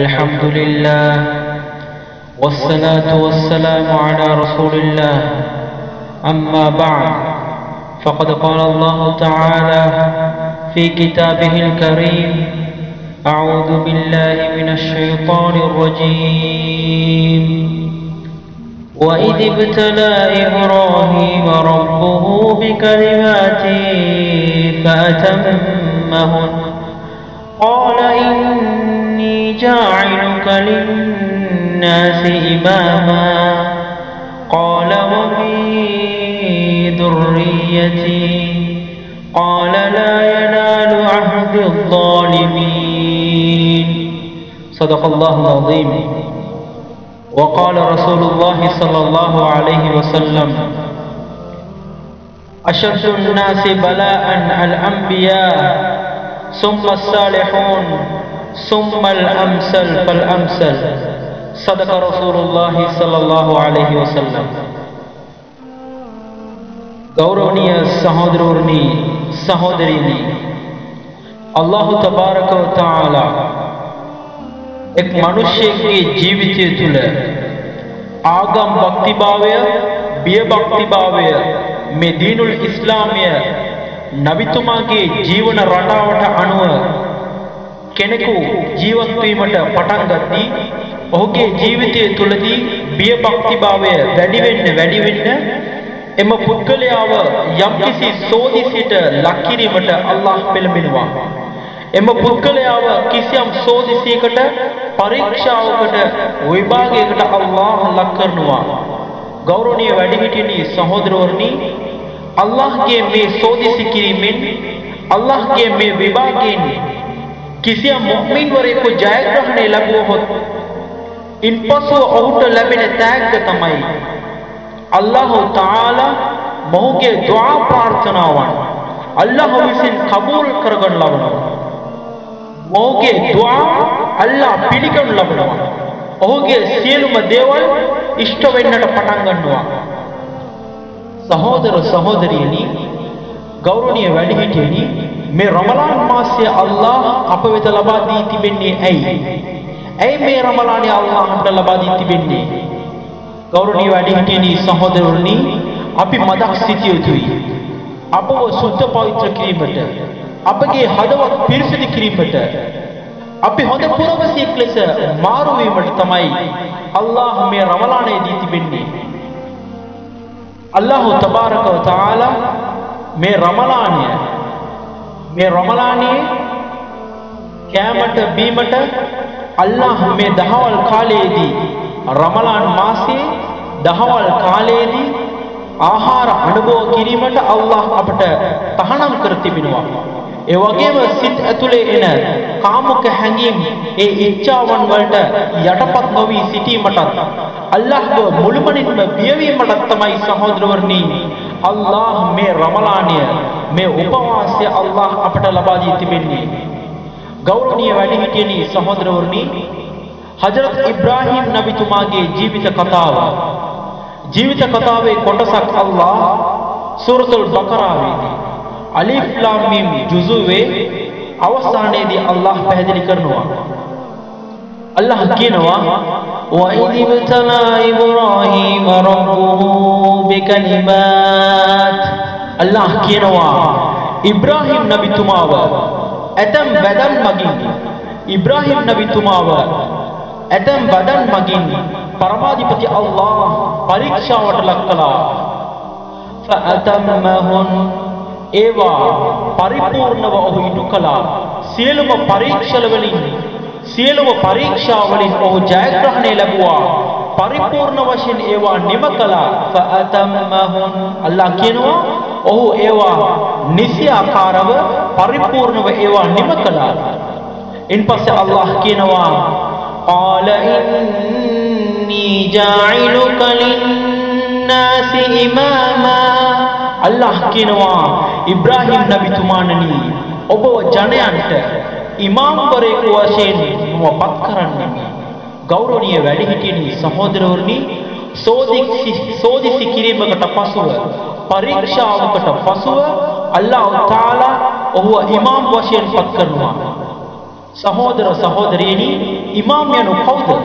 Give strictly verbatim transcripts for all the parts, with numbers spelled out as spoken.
الحمد لله والصلاة والسلام على رسول الله. أما بعد، فقد قال الله تعالى في كتابه الكريم: أعوذ بالله من الشيطان الرجيم. وإذ ابتلى إبراهيم ربه بكلمات فأتمهن قال إني جاعلك للناس إماما قال ومن ذريتي قال لا ينال عهد الظالمين. صدق الله العظيم. وقال رسول الله صلى الله عليه وسلم: أشد الناس بلاء الأنبياء ثم الصالحون ثم الأمثل فالأمثل. صدق رسول الله صلى الله عليه وسلم. ಗೌರವನೀಯ ಸಹೋದರರನಿ ಸಹೋದರಿನಿ, ಅಲ್ಲಾಹು ತಬಾರಕ ವ ತಆಲಾ एक मनुष्य के जीवित तुले आगम भक्ति भावय बे भक्ति भावय में दीनुल इस्लामिय नबितुमागे जीवन रटावट अणुव केनेकु जीवत्वीमट पटन गत्ति ओहुगे जीवितये तुलदी बिय भक्ति भावय වැඩි වෙන්න වැඩි වෙන්න එම පුද්ගලයාව යම්කිසි සෝදිසිට ලක් කිරීමට අල්ලාහ් පෙළඹෙනවා. එම පුද්ගලයාව කිසියම් සෝදිසියකට පරීක්ෂාවකට විභාගයකට අල්ලාහ් ලක් කරනවා. ගෞරවනීය වැඩිහිටියනි සහෝදරවරුනි, අල්ලාහ්ගේ මේ සෝදිසි කිරීමෙන් අල්ලාහ්ගේ මේ විභාගයෙන් කිසියම් මුමින්වරයෙකු ජයග්‍රහණය ලැබුවොත් ඉන්පසු ඔහුට ලැබෙන තෑග්ග තමයි අල්ලාහ් තාලා මොහුගේ දුආ ප්‍රාර්ථනාවන් අල්ලාහ් විසින් කබූල් කරගන්න ලබනවා. මොහුගේ දුආ අල්ලාහ් පිළිගන්න ලබනවා. ඔහුගේ සියලුම දේවල් ඉෂ්ට වෙන්නට පටන් ගන්නවා. සහෝදර සහෝදරියනි, ගෞරවනීය වැඩිහිටියනි, මේ රමලාන් මාසයේ අල්ලාහ් අප වෙත ලබා දී තිබෙන්නේ ඇයි? ඇයි මේ රමලානේ අල්ලාහ් අපට ලබා දී තිබෙන්නේ? ගෞරවනීය වැඩිහිටියනි සහෝදරවරුනි, අපි මදක් සිටිය යුතුයි. අපව සුද්ධ පවිත්‍ර කිරීමට, අපගේ හදවත් පිරිසිදු කිරීමට, අපි හොඳ පුරවැසියෙක් ලෙස මාරු වීමට තමයි අල්ලාහ් මේ රමලානේ දී තිබෙන්නේ. අල්ලාහ් තබාරක ව තආලා මේ රමලානය මේ රමලානයේ කෑමට බීමට අල්ලාහ් මේ දහවල් කාලයේදී රමලාන් මාසයේ දහවල් කාලයේදී ආහාර අනුභව කිරීමට අල්ලාහ් අපට තහනම් කර තිබෙනවා. ඒ වගේම සිත් ඇතුලේ එන කාමක හැඟීම්, ඒ ඉච්ඡාවන් වලට යටපත් නොවි සිටීමටත් අල්ලාහ්ව මුළුමනින්ම බියවීමටත් තමයි සහෝදරවරුනි අල්ලාහ් මේ රමලානය මේ උපවාසය අල්ලාහ් අපට ලබා දී තිබෙන්නේ. ගෞරවනීය වැඩිහිටියනි සහෝදරවරුනි, හජරත් ඉබ්‍රාහීම් නබිතුමාගේ ජීවිත කතාව ජීවිත කතාවේ කොටසක් අල්ලාහ් සූරතුල් බකරාවේදී අලිෆ් ලාම් මීම් ජුසුවේ අවසානයේදී අල්ලාහ් පැහැදිලි කරනවා. අල්ලාහ් කියනවා: وَإِذِ ابْتَلَى إِبْرَاهِيمَ رَبُّهُ بِكَلِمَاتٍ. අල්ලාහ් කියනවා ඉබ්‍රාහීම් නබිතුමාව ඇතම් වැදන් මගින් ඉබ්‍රාහීම් නබිතුමාව ඇතම් වැදන් මගින් පරමාධිපති අල්ලාහ් පරීක්ෂාවට ලක් කළා. فَأَتَمَّهُنَّ ඒවා පරිපූර්ණව ඔහු ඉටු කළා. සියලුම පරීක්ෂණ වලින් සියලුම පරීක්ෂා වලින් ඔහු ජයග්‍රහණය ලැබුවා. පරිපූර්ණ වශයෙන් ඒවා නිම කළා. ෆඅතම්මහුන්. අල්ලාහ් කියනවා ඔහු ඒවා නිසියාකාරව පරිපූර්ණව ඒවා නිම කළා. ඉන්පස්සේ අල්ලාහ් කියනවා: قال إني جاعلك للناس إماما. අල්ලාහ් කියනවා ඉබ්‍රාහීම් නබිතුමාණනි, ඔබව ජනයන්ට ඉමාම්වරයෙකු වශයෙන් මමපත් කරන්නෙමි. ගෞරවනීය වැඩිහිටියනි සහෝදරවරුනි, සෝදිසි සෝදිසි කිරීමකට පසුව පරීක්ෂාවකට පසුව අල්ලාහ් තාලා ඔහුව ඉමාම් වශයෙන් පත් කරනවා. ಸಹೋದರ ಸಹೋದರಿಯನಿ ಇಮಾಮ್ಯನು ಕೌದು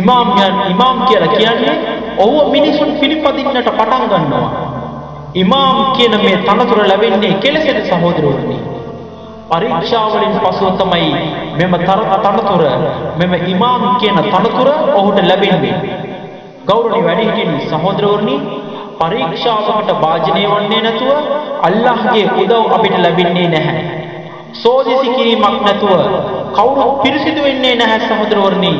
ಇಮಾಮ್ಯನ್ ಇಮಾಮ್ කියලා කියන්නේ ඔව්ව මිනිසුන් පිළිපදින්නට පටන් ගන්නවා ඉමාම් කියන මේ තනතුර ලැබෙන්නේ කෙලෙසද සහෝදරයනි පරීක්ෂාවලින් පසුව තමයි මෙම තනතුර මෙම ඉමාම් කියන තනතුර ඔහුට ලැබෙන්නේ ගෞරවණීය වැඩිහිටියන් සහෝදරයනි පරීක්ෂාවකට භාජනය වෙන්නේ නැතුව අල්ලාහ්ගේ උදව් අපිට ලැබෙන්නේ නැහැ සෝදිසි කිරීමක් නැතුව කවුරුත් පිරිසිදු වෙන්නේ නැහැ සහෝදරවරුනි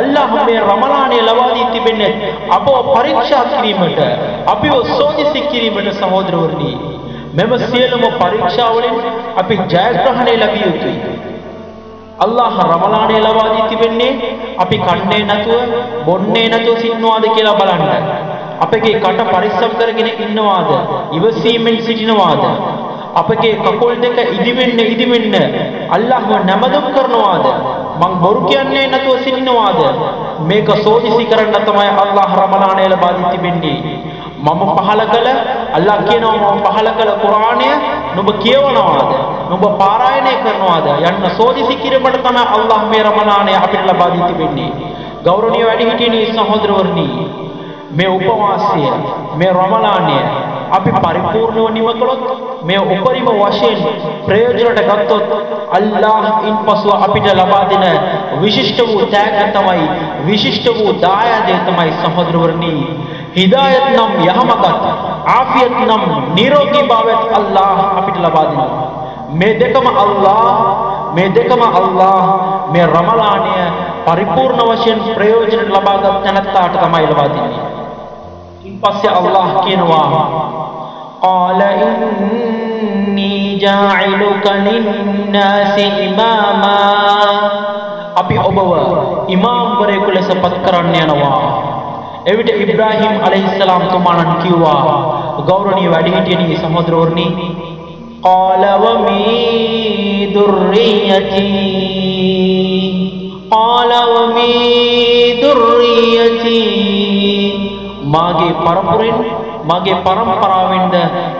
අල්ලාහ් මේ රමලාණය ලබා දී තිබෙන්නේ අපව පරීක්ෂා කිරීමට අපිව සෝදිසි කිරීමට සහෝදරවරුනි මෙම සියලුම පරීක්ෂා වලින් අපි ජයග්‍රහණය ලැබිය යුතුයි අල්ලාහ් රමලාණය ලබා දී තිබෙන්නේ අපි කන්නේ නැතුව බොන්නේ නැතුව සින්නවාද කියලා බලන්න අපගේ කට පරිස්සම් කරගෙන ඉන්නවාද ඉවසීමෙන් සිටිනවාද අපගේ කකුල් දෙක ඉදිවෙන්න ඉදිවෙන්න අල්ලාහ්ව නමදම් කරනවාද මං බොරු කියන්නේ නැතුව සිටිනවාද මේක සෝදිසි කරන්න තමයි අල්ලාහ් රමලාණය ලබා දී තිබෙන්නේ මම පහල කළ අල්ලාහ් කියනවා මම පහල කළ කුර්ආනය නුඹ කියවනවාද නුඹ පාරායනය කරනවාද යන්න සෝදිසි කිරීමට තමයි අල්ලාහ් මේ රමලාණය අපිට ලබා දී තිබෙන්නේ ගෞරවණීය වැඩිහිටියනි සහෝදරවරුනි මේ උපවාසය මේ රමලාණය අපි පරිපූර්ණව නිමකලොත් මේ උපරිම වශයෙන් ප්‍රයෝජනට ගත්තොත් අල්ලාහ් ඉන්පසු අපිට ලබා දෙන විශිෂ්ට වූ ත්‍යාගය තමයි විශිෂ්ට වූ දායාදය තමයි සහෝදරවරුනි හිදායත් නම් යහමගත් ආෆියත් නම් නිරෝගී භාවයත් අල්ලාහ් අපිට ලබා දෙනවා මේ දෙකම අල්ලාහ් මේ දෙකම අල්ලාහ් මේ රමලාණය පරිපූර්ණ වශයෙන් ප්‍රයෝජනට ලබා ගන්න තැනට තමයි ලබා දෙන්නේ ඉන්පස්සේ අල්ලාහ් කියනවා قال إني جاعلك للناس إماما أبي أبوه إمام بريكو لسبت كراني نوا إبت إبراهيم عليه السلام تمانن كيوا غورني واديتيني سمودرورني قال ومن ذريتي قال ومن ذريتي ماගේ පරපුරෙන් මගේ පරම්පරාවෙන්ද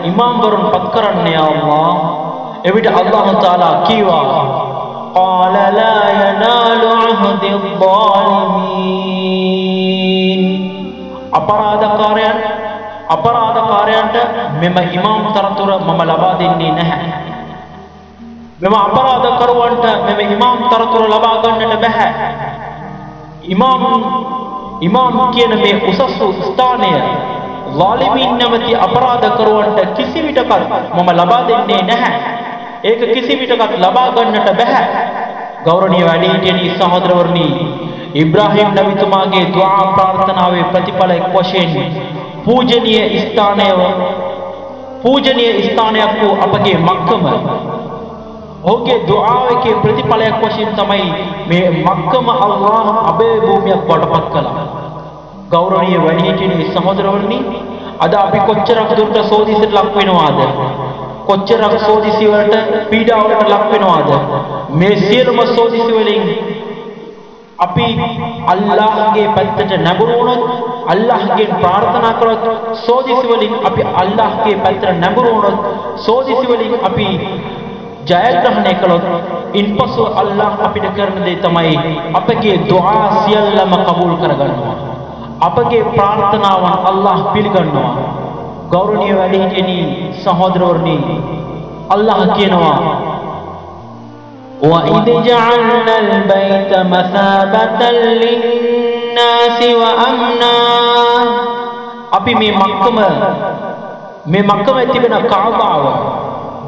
ඉමාම්වරුන් පත් කරන්නේ අල්ලාහ් එවිට අල්ලාහ් තාලා කීවා قال لا ينال عهد الظالمين අපරාධකාරයන් අපරාධකාරයන්ට මෙම ඉමාම් තරතුර මම ලබා දෙන්නේ නැහැ මෙම අපරාධකරුවන්ට මෙම ඉමාම් තරතුර ලබා ගන්නට බෑ ඉමාම් ඉමාම් කියන මේ උසස් ස්ථානය ظالمين නැමැති අපරාධකරුවන්ට කිසිවිටකත් මම ලබා දෙන්නේ නැහැ. ඒක කිසිවිටකත් ලබා ගන්නට බෑ. ගෞරවනීය වැඩිහිටියනි සහෝදරවරුනි, ඉබ්‍රාහීම් නබිතුමාගේ දුආ ප්‍රාර්ථනාවේ ප්‍රතිඵල එක් වශයෙන් පූජනීය ස්ථානයව පූජනීය ස්ථානයක් වූ අපගේ මක්කම ඔහුගේ දුආවේ ප්‍රතිඵලයක් වශයෙන් තමයි මේ මක්කම අල්ලාහ් අපේ භූමියක් වඩපත් කළා. ගෞරවණීය වැඩිහිටියනි සහෝදරවරුනි, අද අපි කොච්චරක් දුරට සෝදිසියට ලක් වෙනවාද? කොච්චරක් සෝදිසිය වලට පීඩාවකට ලක් වෙනවාද? මේ සියලුම සෝදිසිය වලින් අපි අල්ලාහ්ගේ පැත්තට නැඹුරු වුණොත්, අල්ලාහ්ගෙන් ප්‍රාර්ථනා කරොත්, සෝදිසිය වලින් අපි අල්ලාහ්ගේ පැත්තට නැඹුරු වුණොත්, සෝදිසිය වලින් අපි ජයග්‍රහණය කළොත්, ඉන්පසු අල්ලාහ් අපිට කරන දේ තමයි අපගේ දුආ සියල්ලම කබූල් කරගන්නවා. අපගේ ප්‍රාර්ථනාවන් අල්ලාහ් පිළිගන්නවා. ගෞරවනීය වැඩිහිටියනි සහෝදරවරුනි, අල්ලාහ් කියනවා وَإِذْ جَعَلْنَا الْبَيْتَ مَثَابَةً لِلنَّاسِ وَأَمْنًا අපි මේ මක්කම මේ මක්කමේ තිබෙන කාබාව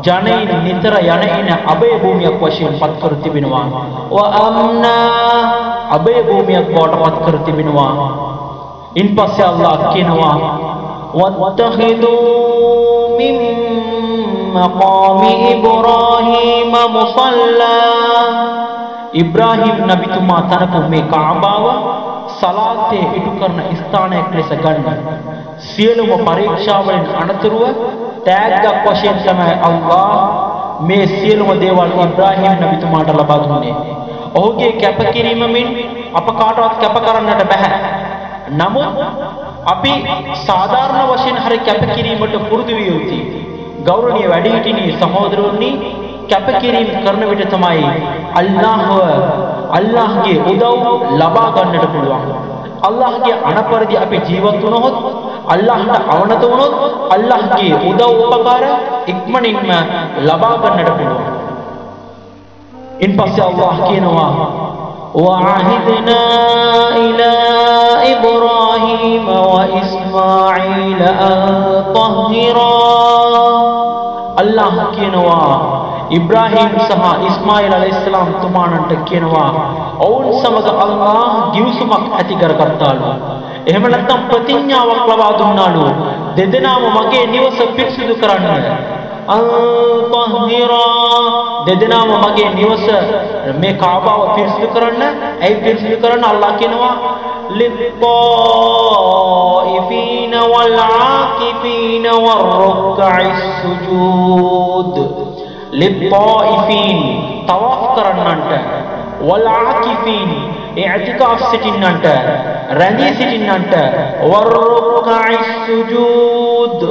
ජනයින් නිතර යන එන අබේ භූමියක් වශයෙන් පත් කර තිබෙනවා. وَأَمْنًا අබේ භූමියක් බවට පත් කර තිබෙනවා. ඉන්පස්සේ අල්ලාහ් කියනවා وَاتَّخِذُوا مِن مَّقَامِ إِبْرَاهِيمَ مُصَلًّى ඉබ්‍රාහීම් නබිතුමා තරපු මේ කාබාව සලාතේ ඉටු කරන ස්ථානයක් ලෙස ගන්න. සියලුම පරීක්ෂාවලින් අනතුරුව තෑග්ගක් වශයෙන් තමයි අල්ලාහ් මේ සියලුම දේවල් ඉබ්‍රාහීම් නබිතුමාට ලබා දුන්නේ. ඔහුගේ කැපකිරීමෙන් අප කාටවත් කැප කරන්නට බෑ. නමුත් අපි සාධාරණ වශයෙන් හරි කැප කිරීමට පුරුදු විය යුතුයි. ගෞරවනීය වැඩිහිටියනි සහෝදරවරුනි, capek kirim karena bete tamai Allah Allah ke udau laba gannata puluwan Allah ke anaparadi api jeevat unohot Allah ta awanata unoth Allah ke udau upakara ikmaninma laba gannata puluwan inpassa Allah kiyenawa wa ahidna ila ibrahim wa isma'il an tahhira Allah kiyenawa Ibrahim saha Ismail alaihissalam tumananta kiyenawa oun samaga Allah givsumak athi karagattalu ehema naththam pratinjawak lawa dunnalu dedenama mage nivasa piksidu karanna an tahira dedenama mage nivasa me kaabawa piksidu karanna ai piksidu karanna Allah kiyenawa lil-taifina wal-aaqifina war-ruk'is sujud للطائفين طواف كرننت والعاكفين اعتكاف ستننت رندي ستننت والركع السجود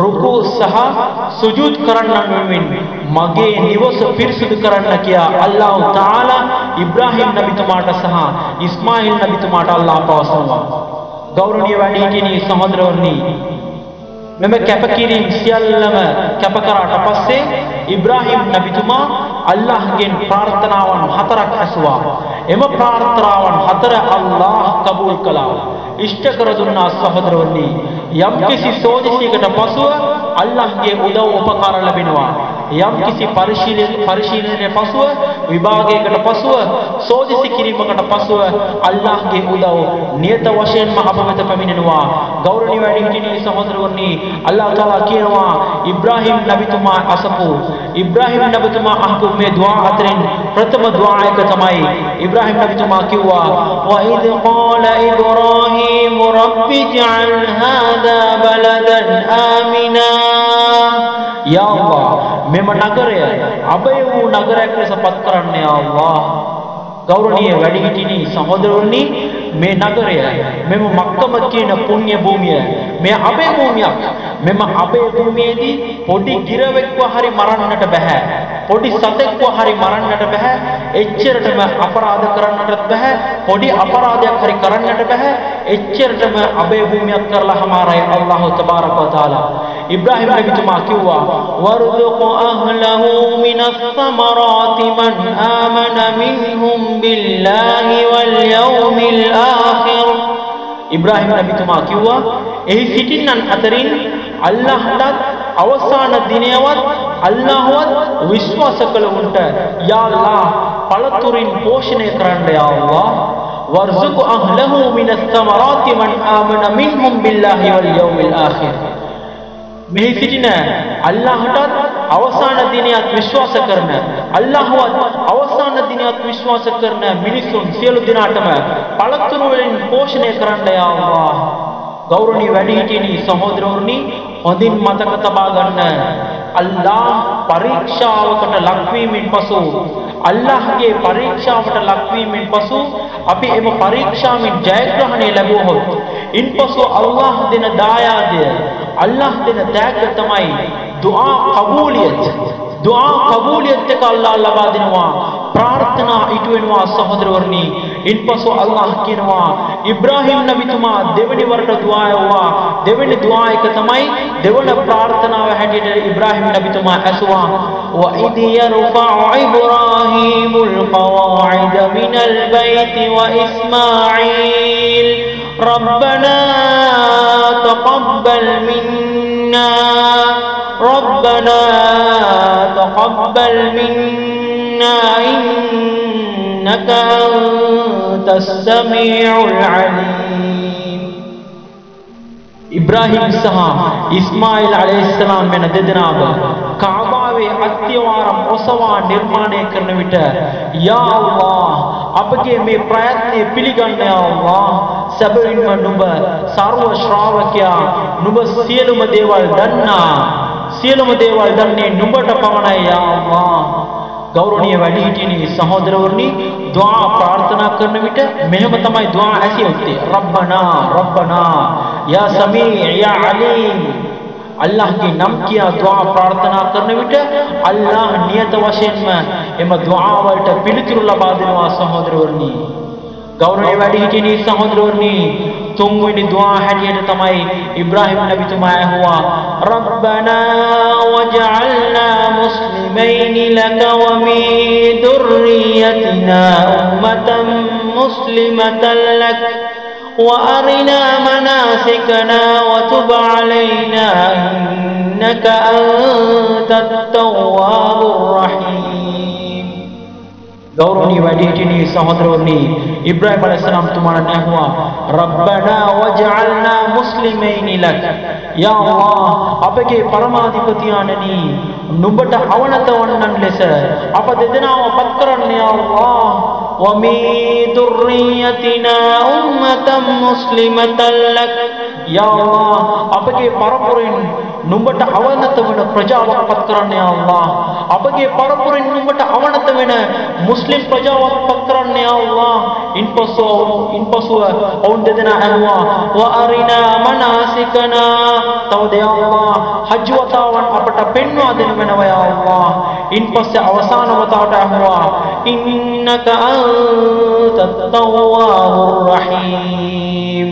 ركوع سها سجود كرنن من مگے نيوس پھرسد کرن کیا اللہ تعالی ابراہیم نبی تماٹ سہا اسماعیل نبی تماٹ اللہ پاسوا گورنیہ وڈی کینی سہودر ورنی මෙම කැපකිරීම් සියල්ලම කැප කරාට පස්සේ ඉබ්‍රාහීම් නබිතුමා අල්ලාහ්ගෙන් ප්‍රාර්ථනාවන් හතරක් ඇසුවා. එම ප්‍රාර්ථනාවන් හතර අල්ලාහ් කබූල් කළා. ඉෂ්ට කර දුන්නා සහෝදරවනි. යම්කිසි සෝදිසියකට පසුව අල්ලාහ්ගේ උදව් උපකාර ලැබෙනවා. යම්කිසි පරිශීලනයේ පරිශීලනයේ පසුව විභාගයකට පසුව සෝදිසි කිරීමකට පසුව අල්ලාහ්ගේ උදව් නියත වශයෙන්ම අපමෙත පැමිණෙනවා ගෞරවණීය වැඩිහිටියනි සහෝදරවරුනි අල්ලාහ් තාලා කියනවා ඉබ්‍රාහීම් නබිතුමා අසපු ඉබ්‍රාහීම් නබිතුමා අහපු මේ දුආ අතරින් ප්‍රථම දුආ එක තමයි ඉබ්‍රාහීම් නබිතුමා කිව්වා වයිද ඛාලා ඉබ්‍රාහීම රබ්බි ජල් හාදා බලදන් ආමිනා යා අල්ලාහ් මෙම නගරය අබේ වූ නගරයක් ලෙස පත් කරන්න යා අල්ලාහ් ගෞරවණීය වැඩිහිටියනි සහෝදරවරුනි මේ නගරය මෙම මක්කම කියන පුණ්‍ය භූමිය මේ අබේ භූමියක් මෙම අබේ භූමියේදී පොඩි ගිරවෙක්ව හරි මරන්නට බෑ පොඩි සතෙක්ව හරි මරන්නට බෑ එච්චරටම අපරාධ කරන්නටත් බෑ පොඩි අපරාධයක් හරි කරන්නට බෑ එච්චරටම අබේ භූමියක් කරලා හමාරයි අල්ලාහ් තබාරක වතාලා ඉබ්‍රාහීම් නබිතුමා කිව්වා වර්දුක අහ්ලහු මිනස් සමරාති මන් ආමන මින්හුම් බිල්ලාහි වල් යව්මිල් ආඛිර ඉබ්‍රාහීම් නබිතුමා කිව්වා එහි සිටින්නන් අතරින් අල්ලාහ්ටත් අවසාන දිනයවත් අල්ලාහ්වත් විශ්වාස කළවුන්ට යා අල්ලාහ් පළතුරින් පෝෂණය කරන්න යා අල්ලාහ් වර්දුක අහ්ලහු මිනස් සමරාති මන් ආමන මින්හුම් බිල්ලාහි වල් යව්මිල් ආඛිර මෙහි සිටින අල්ලාහ්ටත් අවසාන දිනයත් විශ්වාස කරන අල්ලාහ්වත් අවසාන දිනයත් විශ්වාස කරන මිනිසුන් සියලු දෙනාටම පළතුරු වලින් පෝෂණය කරන්න යා අල්ලාහ් ගෞරවණීය වැඩිහිටියනි සහෝදරවරුනි හොඳින් මතක තබා ගන්න අල්ලාහ් පරීක්ෂාවකට ලක්වීමෙන් පසු අල්ලාහ්ගේ පරීක්ෂාවට ලක්වීමෙන් පසු අපි එම පරීක්ෂාවෙන් ජයග්‍රහණය ලැබුවොත් ඉන්පසු අල්ලාහ් දෙන දායාදය අල්ලාහ් දෙන දායක තමයි දුආ කබූලියත් දුආ කබූලියත් එක අල්ලාහ් ලබා දෙනවා ප්‍රාර්ථනා ඉටු වෙනවා සහෝදරවරුනි ඉන්පසු අල්ලාහ් කියනවා ඉබ්‍රාහීම් නබිතුමා දෙවෙනි වරට දුආ යවුවා දෙවෙනි දුආ එක තමයි දෙවන ප්‍රාර්ථනාව හැටියට ඉබ්‍රාහීම් නබිතුමා ඇසුවා وَإِذْ يَرْفَعُ إِبْرَاهِيمُ الْقَوَاعِدَ مِنَ الْبَيْتِ وَإِسْمَاعِيلُ رَبَّنَا تَقَبَّلْ مِنَّا رَبَّنَا تَقَبَّلْ مِنَّا إِنَّكَ أَنْتَ السَّمِيعُ الْعَلِيمُ إبراهيم سها إسماعيل عليه السلام من ددناب කාබාවේ අත්‍යවාරම් ඔසවා නිර්මාණය කරන විට යා අල්ලාහ් අපගේ මේ ප්‍රයත්නය පිළිගන්න යා අල්ලාහ් සබරින්ම නුඹ සර්ව ශ්‍රාවකයා නුඹ සියලුම දේවල් දන්නා සියලුම දේවල් දන්නේ නුඹට පමණයි යා අල්ලාහ් ගෞරවනීය වැඩිහිටියනි සහෝදරවරුනි දුආ ප්‍රාර්ථනා කරන විට මෙහෙම තමයි දුආ ඇසිය යුත්තේ රබ්බනා රබ්බනා යා සමීඅ යා අලීම් अल्लाह के नाम किया दुआ प्रार्थना करने विटे अल्लाह नियत वशेन में एम दुआ वलट पिलितुल्ला बादिनवा सहोदरवर्नी गौरव वाडी हिटिनी सहोदरवर्नी तुंगुनी दुआ हटियन तमाई इब्राहिम नबी तुमाय हुआ रब्बना वजअलना मुस्लिमैन लक व मिन दुर्रियतिना उम्मतम मुस्लिमतल लक وأرنا مناسكنا وتب علينا إنك أنت التواب الرحيم دورني وديتني سهدرني إبراهيم عليه السلام تمانا أهوا ربنا وجعلنا مسلمين لك يا الله أبكي پرماديبتيانني نبت حونتونن لس أبددنا وبكرني يا الله وَمِنْ ذُرِّيَّتِنَا أُمَّةً مُسْلِمَةً لَكَ يَا اللَّهُ أَبَكِي بَرَبُرِنْ نُمْبَتَ أَوَنَتَوِنَ پْرَجَاوَكَ پَتْكَرَنْ يَا اللَّهُ أَبَكِي بَرَبُرِنْ نُمْبَتَ أَوَنَتَوِنَ مُسْلِمْ پْرَجَاوَكَ پَتْكَرَنْ يَا اللَّهُ إِنْ پَسُوَ إِنْ پَسُوَ أَوْنْ دَدَنَا أَنْوَا وَأَرِنَا مَنَاسِكَنَا تَوْدَ يَا اللَّهُ حَجْ وَتَاوَنْ أَبَتَ بِنْوَا دِنْمَنَوَ يَا اللَّهُ إِنْ پَسَّ أَوَسَانَ وَتَاوَتَ أَنْوَا إِنَّكَ أَنْتَ التَّوَّابُ الرَّحِيمُ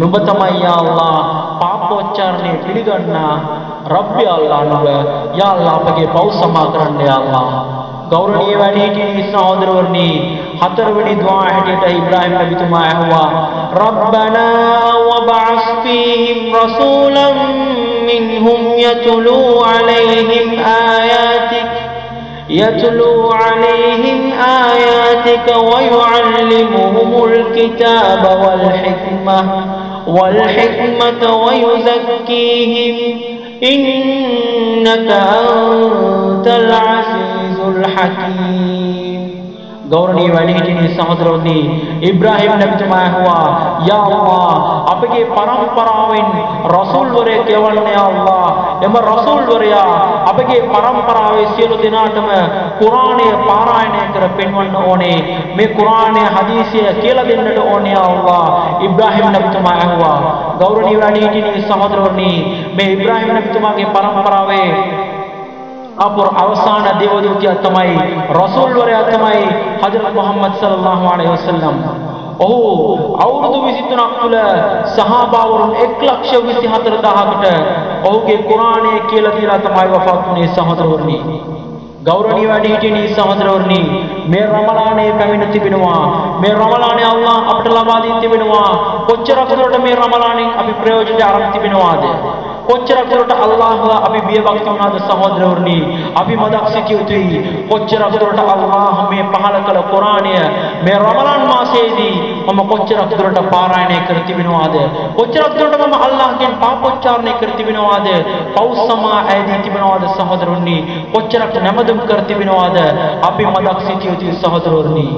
නුඹතම යාල්ලා පාපෝච්චාරණය පිළිගන්න රබ්බි අල්ලා නුඹ යාල්ලා අපගේ පව් සමා කරන්න යාල්ලා ගෞරවණීය වැඩිහිටියනි සහෝදරවරුනි හතරවෙනි දුවා හැටියට ඉබ්‍රාහීම් නබිතුමා ඇහුවා රබ්බනා වබස් ෆීහිම් රසූලම් මින්හුම් යතුලු අලයිහිම් ආයාතික يتلو عليهم آياتك ويعلمهم الكتاب والحكمة والحكمة ويزكيهم إنك أنت العزيز الحكيم गौरणी वाली हिटिनी सहोदरवनी इब्राहिम नबी तुमाय हुआ या अल्लाह अपगे परंपराविन रसूल वरे केवलने अल्लाह एम रसूल वरया अपगे परंपरावे සියලු දිනාටම කුරාණය පාරායනය කර පෙන්වන්න ඕනේ මේ කුරාණය හදීසිය කියලා දෙන්නට ඕනේ අල්ලාහ් ඉබ්‍රාහීම් නබි තුමා අහුවා ගෞරවණීය වණී හිටිනී සහෝදරවරුනි මේ ඉබ්‍රාහීම් නබි තුමාගේ परंपरावे අපර අවසාන දේවදූතයා තමයි රසූල් වරයා තමයි හදරත් මුහම්මද් සල්ලල්ලාහු අලයිහි වසල්ලම් ඔහු අවුරුදු විසිතුනක් තුල සහාබාවරුන් එක ලක්ෂ විසි හතර දහසකට ඔහුගේ කුරාණය කියලා දීලා තමයි වෆාත් වුනේ සහෝදරවරුනි ගෞරවණීය වැඩිහිටියනි සහෝදරවරුනි මේ රමලානයේ පැමිණ තිබෙනවා මේ රමලානයේ අල්ලාහ් අපට ලබා දී තිබෙනවා කොච්චර දුරට මේ රමලානෙන් අපි ප්‍රයෝජනය අරන් තිබෙනවාද කොච්චර දුරට අල්ලාහ්ව අපි බියවක් වුණාද සහෝදරවරුනි අපි මදක් සිටියුතුයි කොච්චර දුරට අල්ලාහ් මේ පහල කළ කුරාණය මේ රමලාන් මාසයේදී මම කොච්චර දුරට පාරායනය කර තිබෙනවාද කොච්චර දුරට මම අල්ලාහ්ගෙන් පාපෝච්චාරණය කර තිබෙනවාද පව් සමා ඇදී තිබෙනවාද සහෝදරවරුනි කොච්චරක් නැමදුම් කර තිබෙනවාද අපි මදක් සිටියුතුයි සහෝදරවරුනි